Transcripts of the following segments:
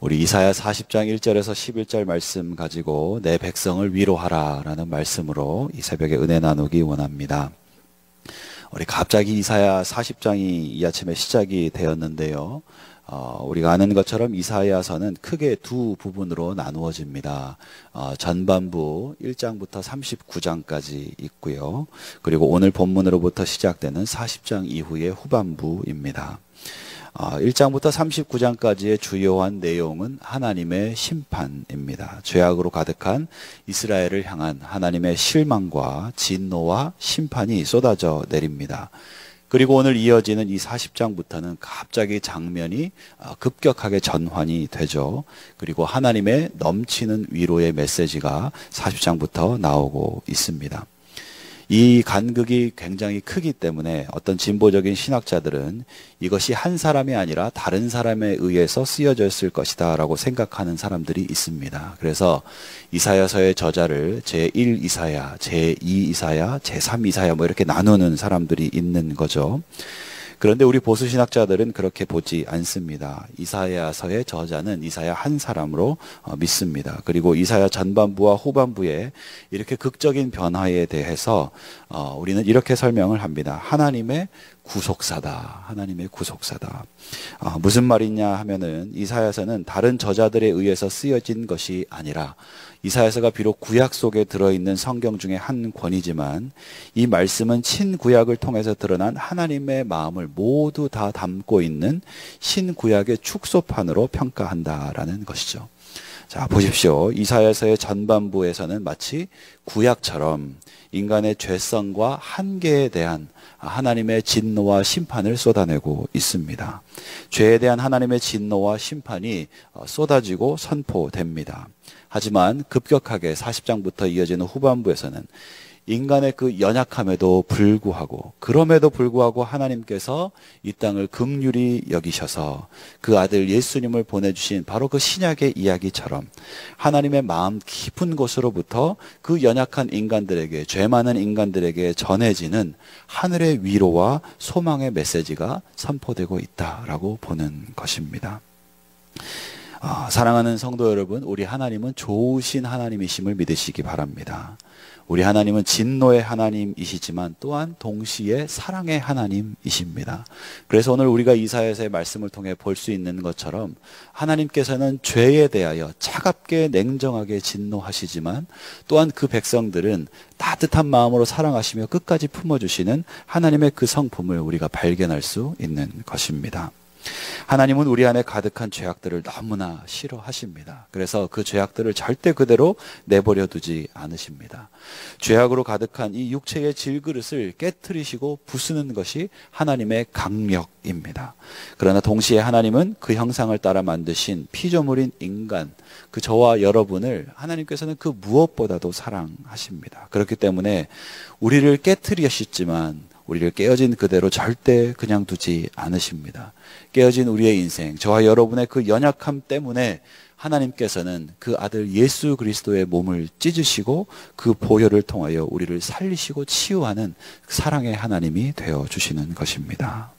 우리 이사야 40장 1절에서 11절 말씀 가지고 내 백성을 위로하라 라는 말씀으로 이 새벽에 은혜 나누기 원합니다. 우리 갑자기 이사야 40장이 이 아침에 시작이 되었는데요. 우리가 아는 것처럼 이사야서는 크게 두 부분으로 나누어집니다. 전반부 1장부터 39장까지 있고요. 그리고 오늘 본문으로부터 시작되는 40장 이후의 후반부입니다. 1장부터 39장까지의 주요한 내용은 하나님의 심판입니다. 죄악으로 가득한 이스라엘을 향한 하나님의 실망과 진노와 심판이 쏟아져 내립니다. 그리고 오늘 이어지는 이 40장부터는 갑자기 장면이 급격하게 전환이 되죠. 그리고 하나님의 넘치는 위로의 메시지가 40장부터 나오고 있습니다. 이 간극이 굉장히 크기 때문에 어떤 진보적인 신학자들은 이것이 한 사람이 아니라 다른 사람에 의해서 쓰여져 있을 것이다 라고 생각하는 사람들이 있습니다. 그래서 이사야서의 저자를 제1 이사야, 제2 이사야, 제3 이사야 뭐 이렇게 나누는 사람들이 있는 거죠. 그런데 우리 보수 신학자들은 그렇게 보지 않습니다. 이사야서의 저자는 이사야 한 사람으로 믿습니다. 그리고 이사야 전반부와 후반부에 이렇게 극적인 변화에 대해서 우리는 이렇게 설명을 합니다. 하나님의 구속사다. 하나님의 구속사다. 무슨 말이냐 하면은 이사야서는 다른 저자들에 의해서 쓰여진 것이 아니라 이사야서가 비록 구약 속에 들어있는 성경 중에 한 권이지만 이 말씀은 친구약을 통해서 드러난 하나님의 마음을 모두 다 담고 있는 신구약의 축소판으로 평가한다라는 것이죠. 자, 보십시오. 이사야서의 전반부에서는 마치 구약처럼 인간의 죄성과 한계에 대한 하나님의 진노와 심판을 쏟아내고 있습니다. 죄에 대한 하나님의 진노와 심판이 쏟아지고 선포됩니다. 하지만 급격하게 40장부터 이어지는 후반부에서는 인간의 그 연약함에도 불구하고 하나님께서 이 땅을 긍휼히 여기셔서 그 아들 예수님을 보내주신 바로 그 신약의 이야기처럼 하나님의 마음 깊은 곳으로부터 그 연약한 인간들에게, 죄 많은 인간들에게 전해지는 하늘의 위로와 소망의 메시지가 선포되고 있다라고 보는 것입니다. 사랑하는 성도 여러분, 우리 하나님은 좋으신 하나님이심을 믿으시기 바랍니다. 우리 하나님은 진노의 하나님이시지만 또한 동시에 사랑의 하나님이십니다. 그래서 오늘 우리가 이사야서의 말씀을 통해 볼 수 있는 것처럼 하나님께서는 죄에 대하여 차갑게 냉정하게 진노하시지만 또한 그 백성들은 따뜻한 마음으로 사랑하시며 끝까지 품어주시는 하나님의 그 성품을 우리가 발견할 수 있는 것입니다. 하나님은 우리 안에 가득한 죄악들을 너무나 싫어하십니다. 그래서 그 죄악들을 절대 그대로 내버려 두지 않으십니다. 죄악으로 가득한 이 육체의 질그릇을 깨트리시고 부수는 것이 하나님의 강력입니다. 그러나 동시에 하나님은 그 형상을 따라 만드신 피조물인 인간, 그 저와 여러분을 하나님께서는 그 무엇보다도 사랑하십니다. 그렇기 때문에 우리를 깨트리셨지만 우리를 깨어진 그대로 절대 그냥 두지 않으십니다. 깨어진 우리의 인생, 저와 여러분의 그 연약함 때문에 하나님께서는 그 아들 예수 그리스도의 몸을 찢으시고 그 보혈을 통하여 우리를 살리시고 치유하는 사랑의 하나님이 되어주시는 것입니다.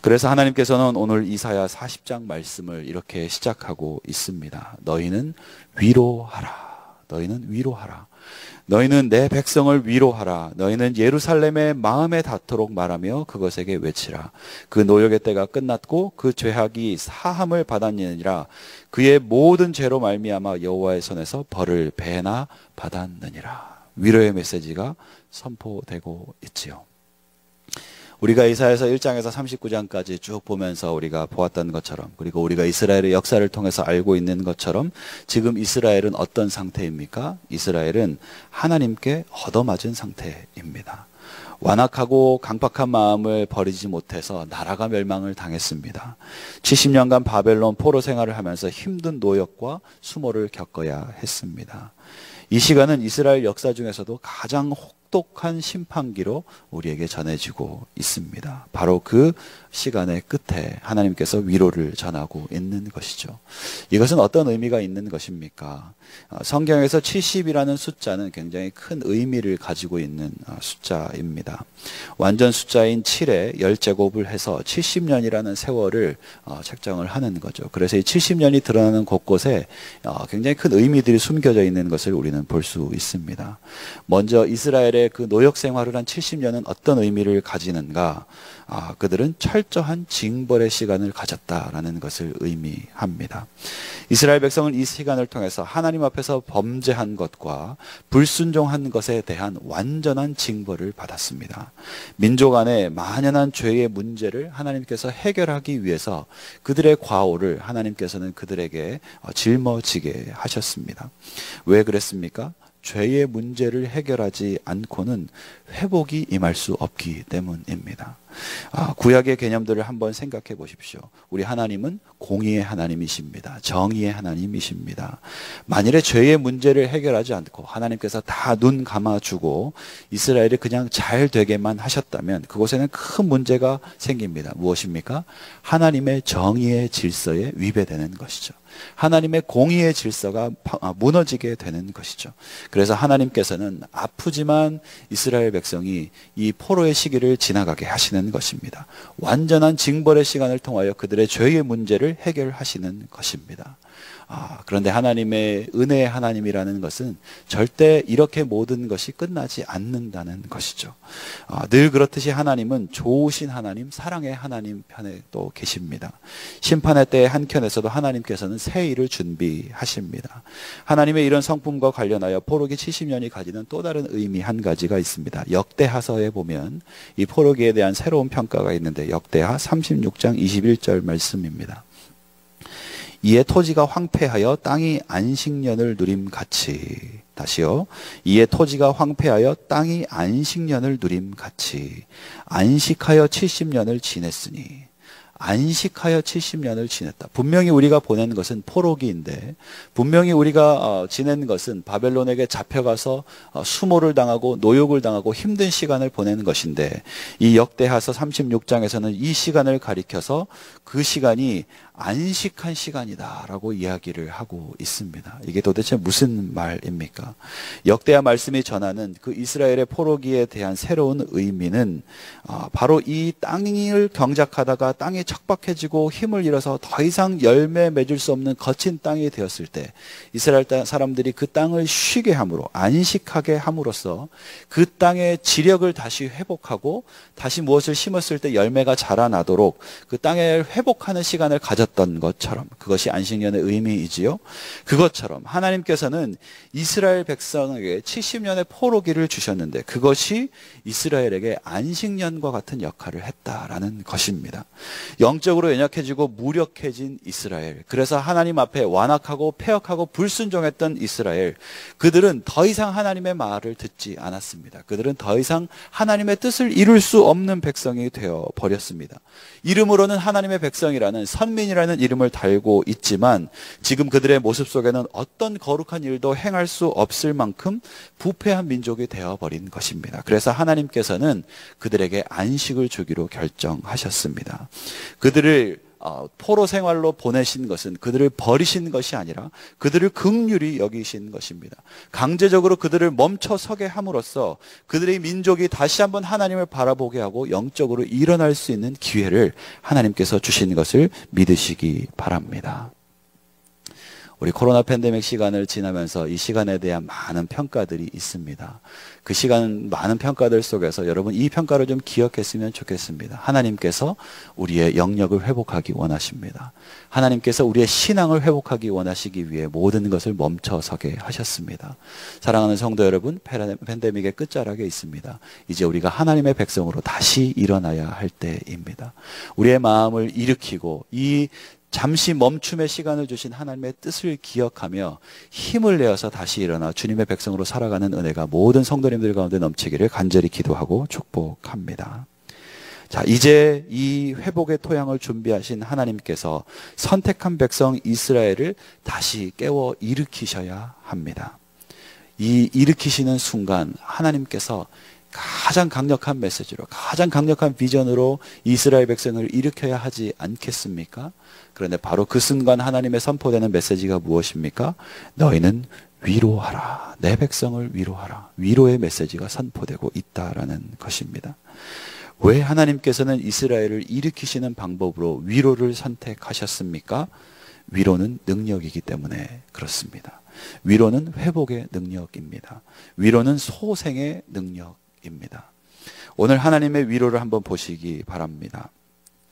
그래서 하나님께서는 오늘 이사야 40장 말씀을 이렇게 시작하고 있습니다. 너희는 위로하라. 너희는 위로하라. 너희는 내 백성을 위로하라. 너희는 예루살렘의 마음에 닿도록 말하며 그것에게 외치라. 그 노역의 때가 끝났고 그 죄악이 사함을 받았느니라. 그의 모든 죄로 말미암아 여호와의 손에서 벌을 배나 받았느니라. 위로의 메시지가 선포되고 있지요. 우리가 이사야서 1장에서 39장까지 쭉 보면서 우리가 보았던 것처럼, 그리고 우리가 이스라엘의 역사를 통해서 알고 있는 것처럼 지금 이스라엘은 어떤 상태입니까? 이스라엘은 하나님께 얻어맞은 상태입니다. 완악하고 강팍한 마음을 버리지 못해서 나라가 멸망을 당했습니다. 70년간 바벨론 포로 생활을 하면서 힘든 노역과 수모를 겪어야 했습니다. 이 시간은 이스라엘 역사 중에서도 가장 혹독한 심판기로 우리에게 전해지고 있습니다. 바로 그 시간의 끝에 하나님께서 위로를 전하고 있는 것이죠. 이것은 어떤 의미가 있는 것입니까? 성경에서 70이라는 숫자는 굉장히 큰 의미를 가지고 있는 숫자입니다. 완전 숫자인 7에 10제곱을 해서 70년이라는 세월을 책정을 하는 거죠. 그래서 이 70년이 드러나는 곳곳에 굉장히 큰 의미들이 숨겨져 있는 것을 우리는 볼 수 있습니다. 먼저 이스라엘의 그 노역 생활을 한 70년은 어떤 의미를 가지는가? 그들은 철저한 징벌의 시간을 가졌다라는 것을 의미합니다. 이스라엘 백성은 이 시간을 통해서 하나님 앞에서 범죄한 것과 불순종한 것에 대한 완전한 징벌을 받았습니다. 민족 안에 만연한 죄의 문제를 하나님께서 해결하기 위해서 그들의 과오를 하나님께서는 그들에게 짊어지게 하셨습니다. 왜 그랬습니까? 죄의 문제를 해결하지 않고는 회복이 임할 수 없기 때문입니다. 구약의 개념들을 한번 생각해 보십시오. 우리 하나님은 공의의 하나님이십니다. 정의의 하나님이십니다. 만일에 죄의 문제를 해결하지 않고 하나님께서 다 눈 감아주고 이스라엘이 그냥 잘 되게만 하셨다면 그곳에는 큰 문제가 생깁니다. 무엇입니까? 하나님의 정의의 질서에 위배되는 것이죠. 하나님의 공의의 질서가 무너지게 되는 것이죠. 그래서 하나님께서는 아프지만 이스라엘 백성이 이 포로의 시기를 지나가게 하시는 것입니다. 완전한 징벌의 시간을 통하여 그들의 죄의 문제를 해결하시는 것입니다. 그런데 하나님의 은혜의 하나님이라는 것은 절대 이렇게 모든 것이 끝나지 않는다는 것이죠. 늘 그렇듯이 하나님은 좋으신 하나님, 사랑의 하나님 편에 또 계십니다. 심판의 때의 한켠에서도 하나님께서는 새 일을 준비하십니다. 하나님의 이런 성품과 관련하여 포로기 70년이 가지는 또 다른 의미 한 가지가 있습니다. 역대하서에 보면 이 포로기에 대한 새로운 평가가 있는데 역대하 36장 21절 말씀입니다. 이에 토지가 황폐하여 땅이 안식년을 누림같이, 다시요. 이에 토지가 황폐하여 땅이 안식년을 누림같이 안식하여 70년을 지냈으니, 안식하여 70년을 지냈다. 분명히 우리가 보낸 것은 포로기인데, 분명히 우리가 지낸 것은 바벨론에게 잡혀가서 수모를 당하고 노욕을 당하고 힘든 시간을 보낸 것인데, 이 역대하서 36장에서는 이 시간을 가리켜서 그 시간이 안식한 시간이다 라고 이야기를 하고 있습니다. 이게 도대체 무슨 말입니까? 역대하 말씀이 전하는 그 이스라엘의 포로기에 대한 새로운 의미는 바로 이 땅을 경작하다가 땅이 척박해지고 힘을 잃어서 더 이상 열매 맺을 수 없는 거친 땅이 되었을 때 이스라엘 사람들이 그 땅을 쉬게 함으로, 안식하게 함으로써 그 땅의 지력을 다시 회복하고 다시 무엇을 심었을 때 열매가 자라나도록 그 땅을 회복하는 시간을 가졌던 것처럼, 그것이 안식년의 의미이지요. 그것처럼 하나님께서는 이스라엘 백성에게 70년의 포로기를 주셨는데 그것이 이스라엘에게 안식년과 같은 역할을 했다라는 것입니다. 영적으로 연약해지고 무력해진 이스라엘, 그래서 하나님 앞에 완악하고 패역하고 불순종했던 이스라엘, 그들은 더 이상 하나님의 말을 듣지 않았습니다. 그들은 더 이상 하나님의 뜻을 이룰 수 없는 백성이 되어버렸습니다. 이름으로는 하나님의 백성이라는, 선민이라는 이름을 달고 있지만 지금 그들의 모습 속에는 어떤 거룩한 일도 행할 수 없을 만큼 부패한 민족이 되어버린 것입니다. 그래서 하나님께서는 그들에게 안식을 주기로 결정하셨습니다. 그들을 포로 생활로 보내신 것은 그들을 버리신 것이 아니라 그들을 긍휼히 여기신 것입니다. 강제적으로 그들을 멈춰 서게 함으로써 그들의 민족이 다시 한번 하나님을 바라보게 하고 영적으로 일어날 수 있는 기회를 하나님께서 주신 것을 믿으시기 바랍니다. 우리 코로나 팬데믹 시간을 지나면서 이 시간에 대한 많은 평가들이 있습니다. 그 시간 많은 평가들 속에서 여러분 이 평가를 좀 기억했으면 좋겠습니다. 하나님께서 우리의 영역을 회복하기 원하십니다. 하나님께서 우리의 신앙을 회복하기 원하시기 위해 모든 것을 멈춰서게 하셨습니다. 사랑하는 성도 여러분, 팬데믹의 끝자락에 있습니다. 이제 우리가 하나님의 백성으로 다시 일어나야 할 때입니다. 우리의 마음을 일으키고 이 잠시 멈춤의 시간을 주신 하나님의 뜻을 기억하며 힘을 내어서 다시 일어나 주님의 백성으로 살아가는 은혜가 모든 성도님들 가운데 넘치기를 간절히 기도하고 축복합니다. 자, 이제 이 회복의 토양을 준비하신 하나님께서 선택한 백성 이스라엘을 다시 깨워 일으키셔야 합니다. 이 일으키시는 순간 하나님께서 가장 강력한 메시지로, 가장 강력한 비전으로 이스라엘 백성을 일으켜야 하지 않겠습니까? 그런데 바로 그 순간 하나님의 선포되는 메시지가 무엇입니까? 너희는 위로하라. 내 백성을 위로하라. 위로의 메시지가 선포되고 있다라는 것입니다. 왜 하나님께서는 이스라엘을 일으키시는 방법으로 위로를 선택하셨습니까? 위로는 능력이기 때문에 그렇습니다. 위로는 회복의 능력입니다. 위로는 소생의 능력입니다. 오늘 하나님의 위로를 한번 보시기 바랍니다.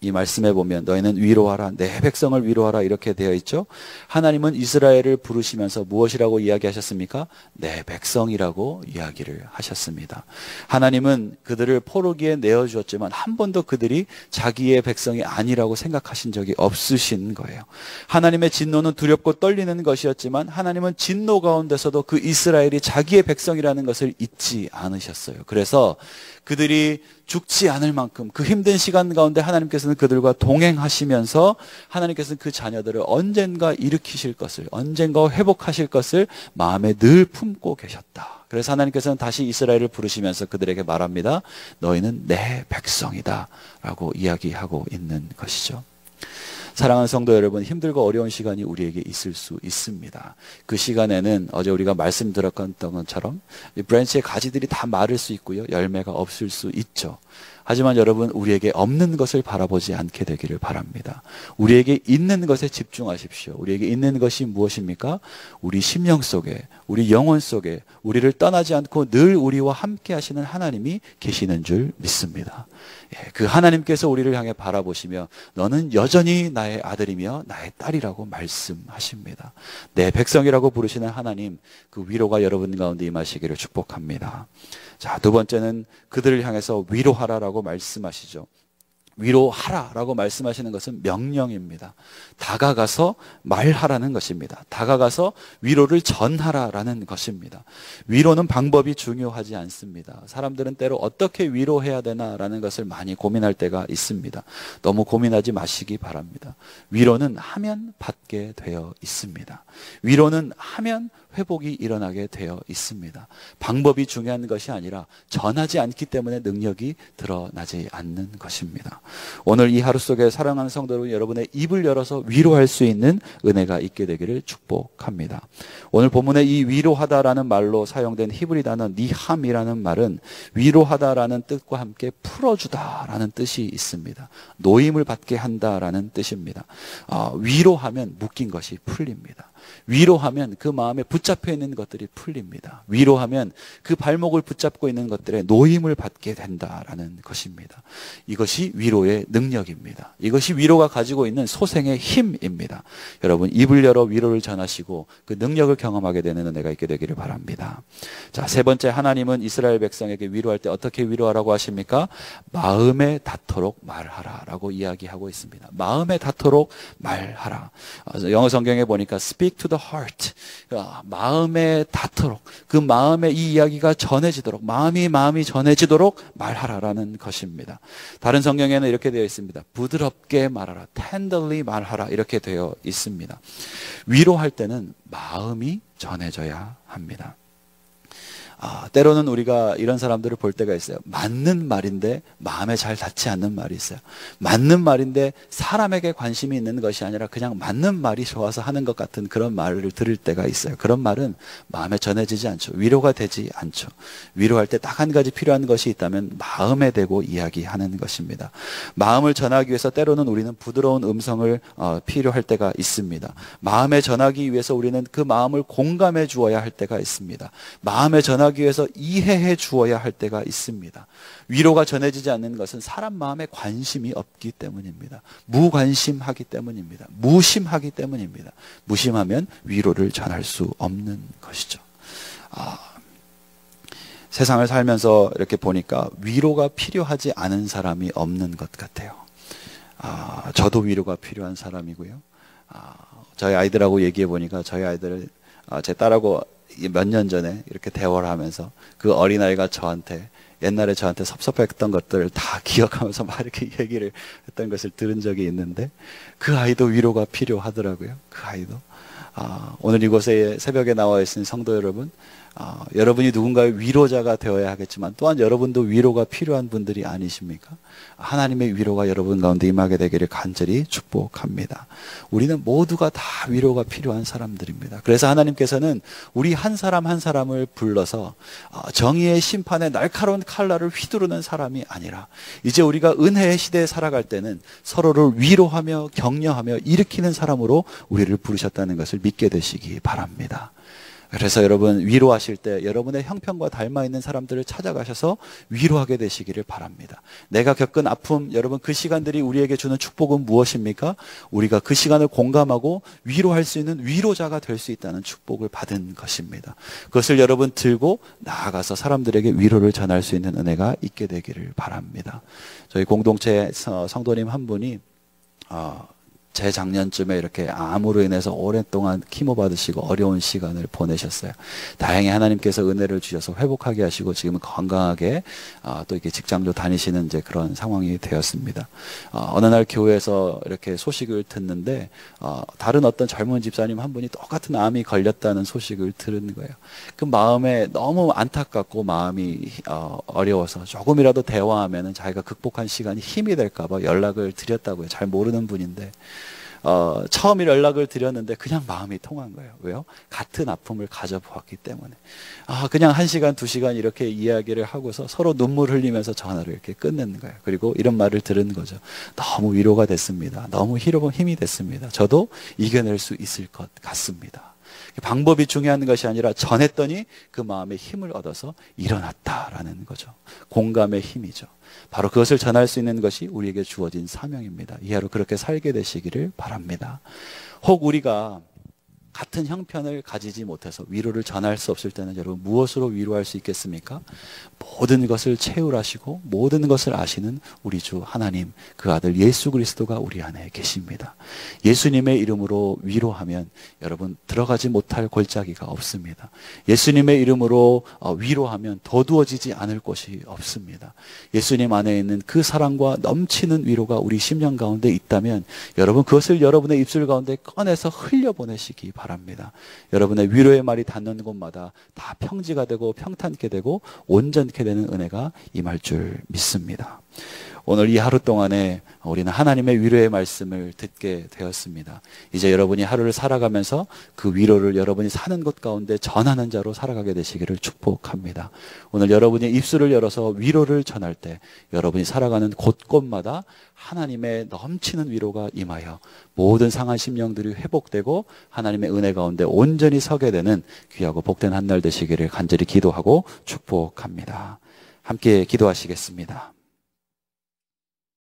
이 말씀에 보면 너희는 위로하라, 내 백성을 위로하라 이렇게 되어 있죠. 하나님은 이스라엘을 부르시면서 무엇이라고 이야기하셨습니까? 내 백성이라고 이야기를 하셨습니다. 하나님은 그들을 포로기에 내어주었지만 한 번도 그들이 자기의 백성이 아니라고 생각하신 적이 없으신 거예요. 하나님의 진노는 두렵고 떨리는 것이었지만 하나님은 진노 가운데서도 그 이스라엘이 자기의 백성이라는 것을 잊지 않으셨어요. 그래서 그들이 죽지 않을 만큼 그 힘든 시간 가운데 하나님께서는 그들과 동행하시면서 하나님께서는 그 자녀들을 언젠가 일으키실 것을, 언젠가 회복하실 것을 마음에 늘 품고 계셨다. 그래서 하나님께서는 다시 이스라엘을 부르시면서 그들에게 말합니다. 너희는 내 백성이다 라고 이야기하고 있는 것이죠. 사랑하는 성도 여러분, 힘들고 어려운 시간이 우리에게 있을 수 있습니다. 그 시간에는 어제 우리가 말씀드렸던 것처럼 이 브랜치의 가지들이 다 마를 수 있고요, 열매가 없을 수 있죠. 하지만 여러분, 우리에게 없는 것을 바라보지 않게 되기를 바랍니다. 우리에게 있는 것에 집중하십시오. 우리에게 있는 것이 무엇입니까? 우리 심령 속에, 우리 영혼 속에 우리를 떠나지 않고 늘 우리와 함께 하시는 하나님이 계시는 줄 믿습니다. 예, 그 하나님께서 우리를 향해 바라보시며 너는 여전히 나의 아들이며 나의 딸이라고 말씀하십니다. 내 백성이라고 부르시는 하나님, 그 위로가 여러분 가운데 임하시기를 축복합니다. 자, 두 번째는 그들을 향해서 위로하라라고 말씀하시죠. 위로하라라고 말씀하시는 것은 명령입니다. 다가가서 말하라는 것입니다. 다가가서 위로를 전하라라는 것입니다. 위로는 방법이 중요하지 않습니다. 사람들은 때로 어떻게 위로해야 되나라는 것을 많이 고민할 때가 있습니다. 너무 고민하지 마시기 바랍니다. 위로는 하면 받게 되어 있습니다. 위로는 하면 회복이 일어나게 되어 있습니다. 방법이 중요한 것이 아니라 전하지 않기 때문에 능력이 드러나지 않는 것입니다. 오늘 이 하루 속에 사랑하는 성도 여러분, 여러분의 입을 열어서 위로할 수 있는 은혜가 있게 되기를 축복합니다. 오늘 본문에 이 위로하다라는 말로 사용된 히브리 단어 니함이라는 말은 위로하다라는 뜻과 함께 풀어주다라는 뜻이 있습니다. 노임을 받게 한다라는 뜻입니다. 위로하면 묶인 것이 풀립니다. 위로하면 그 마음에 붙잡혀 있는 것들이 풀립니다. 위로하면 그 발목을 붙잡고 있는 것들의 노임을 받게 된다라는 것입니다. 이것이 위로의 능력입니다. 이것이 위로가 가지고 있는 소생의 힘입니다. 여러분, 입을 열어 위로를 전하시고 그 능력을 경험하게 되는 은혜가 있게 되기를 바랍니다. 자, 세 번째, 하나님은 이스라엘 백성에게 위로할 때 어떻게 위로하라고 하십니까? 마음에 닿도록 말하라라고 이야기하고 있습니다. 마음에 닿도록 말하라. 영어 성경에 보니까 speak to the heart, 마음에 닿도록, 그 마음에 이 이야기가 전해지도록, 마음이 전해지도록 말하라라는 것입니다. 다른 성경에는 이렇게 되어 있습니다. 부드럽게 말하라, tenderly 말하라 이렇게 되어 있습니다. 위로할 때는 마음이 전해져야 합니다. 때로는 우리가 이런 사람들을 볼 때가 있어요. 맞는 말인데 마음에 잘 닿지 않는 말이 있어요. 맞는 말인데 사람에게 관심이 있는 것이 아니라 그냥 맞는 말이 좋아서 하는 것 같은 그런 말을 들을 때가 있어요. 그런 말은 마음에 전해지지 않죠. 위로가 되지 않죠. 위로할 때 딱 한 가지 필요한 것이 있다면 마음에 대고 이야기하는 것입니다. 마음을 전하기 위해서 때로는 우리는 부드러운 음성을 필요할 때가 있습니다. 마음에 전하기 위해서 우리는 그 마음을 공감해 주어야 할 때가 있습니다. 마음에 전하기 위해서 이해해 주어야 할 때가 있습니다. 위로가 전해지지 않는 것은 사람 마음에 관심이 없기 때문입니다. 무관심하기 때문입니다. 무심하기 때문입니다. 무심하면 위로를 전할 수 없는 것이죠. 세상을 살면서 이렇게 보니까 위로가 필요하지 않은 사람이 없는 것 같아요. 저도 위로가 필요한 사람이고요. 저희 아이들하고 얘기해 보니까 저희 아이들, 제 딸하고 몇 년 전에 이렇게 대화를 하면서 그 어린아이가 저한테, 옛날에 저한테 섭섭했던 것들을 다 기억하면서 막 이렇게 얘기를 했던 것을 들은 적이 있는데 그 아이도 위로가 필요하더라고요. 그 아이도. 오늘 이곳에 새벽에 나와 있는 성도 여러분, 여러분이 누군가의 위로자가 되어야 하겠지만 또한 여러분도 위로가 필요한 분들이 아니십니까? 하나님의 위로가 여러분 가운데 임하게 되기를 간절히 축복합니다. 우리는 모두가 다 위로가 필요한 사람들입니다. 그래서 하나님께서는 우리 한 사람 한 사람을 불러서 정의의 심판의 날카로운 칼날을 휘두르는 사람이 아니라 이제 우리가 은혜의 시대에 살아갈 때는 서로를 위로하며 격려하며 일으키는 사람으로 우리를 부르셨다는 것을 믿게 되시기 바랍니다. 그래서 여러분 위로하실 때 여러분의 형편과 닮아있는 사람들을 찾아가셔서 위로하게 되시기를 바랍니다. 내가 겪은 아픔, 여러분 그 시간들이 우리에게 주는 축복은 무엇입니까? 우리가 그 시간을 공감하고 위로할 수 있는 위로자가 될 수 있다는 축복을 받은 것입니다. 그것을 여러분 들고 나아가서 사람들에게 위로를 전할 수 있는 은혜가 있게 되기를 바랍니다. 저희 공동체 성도님 한 분이 재작년쯤에 이렇게 암으로 인해서 오랫동안 키모 받으시고 어려운 시간을 보내셨어요. 다행히 하나님께서 은혜를 주셔서 회복하게 하시고 지금은 건강하게 또 이렇게 직장도 다니시는 이제 그런 상황이 되었습니다. 어느 날 교회에서 이렇게 소식을 듣는데 다른 어떤 젊은 집사님 한 분이 똑같은 암이 걸렸다는 소식을 들은 거예요. 그 마음에 너무 안타깝고 마음이 어려워서 조금이라도 대화하면 자기가 극복한 시간이 힘이 될까봐 연락을 드렸다고요. 잘 모르는 분인데 처음 연락을 드렸는데 그냥 마음이 통한 거예요. 왜요? 같은 아픔을 가져보았기 때문에. 그냥 1시간 2시간 이렇게 이야기를 하고서 서로 눈물 흘리면서 전화를 이렇게 끊는 거예요. 그리고 이런 말을 들은 거죠. 너무 위로가 됐습니다. 너무 힘이 됐습니다. 저도 이겨낼 수 있을 것 같습니다. 방법이 중요한 것이 아니라 전했더니 그 마음에 힘을 얻어서 일어났다라는 거죠. 공감의 힘이죠. 바로 그것을 전할 수 있는 것이 우리에게 주어진 사명입니다. 이하로 그렇게 살게 되시기를 바랍니다. 혹 우리가 같은 형편을 가지지 못해서 위로를 전할 수 없을 때는 여러분 무엇으로 위로할 수 있겠습니까? 모든 것을 채울하시고 모든 것을 아시는 우리 주 하나님, 그 아들 예수 그리스도가 우리 안에 계십니다. 예수님의 이름으로 위로하면 여러분 들어가지 못할 골짜기가 없습니다. 예수님의 이름으로 위로하면 더두어지지 않을 곳이 없습니다. 예수님 안에 있는 그 사랑과 넘치는 위로가 우리 심령 가운데 있다면 여러분 그것을 여러분의 입술 가운데 꺼내서 흘려보내시기 바랍니다. 여러분의 위로의 말이 닿는 곳마다 다 평지가 되고 평탄케 되고 온전케 되는 은혜가 임할 줄 믿습니다. 오늘 이 하루 동안에 우리는 하나님의 위로의 말씀을 듣게 되었습니다. 이제 여러분이 하루를 살아가면서 그 위로를 여러분이 사는 곳 가운데 전하는 자로 살아가게 되시기를 축복합니다. 오늘 여러분이 입술을 열어서 위로를 전할 때 여러분이 살아가는 곳곳마다 하나님의 넘치는 위로가 임하여 모든 상한 심령들이 회복되고 하나님의 은혜 가운데 온전히 서게 되는 귀하고 복된 한 날 되시기를 간절히 기도하고 축복합니다. 함께 기도하시겠습니다.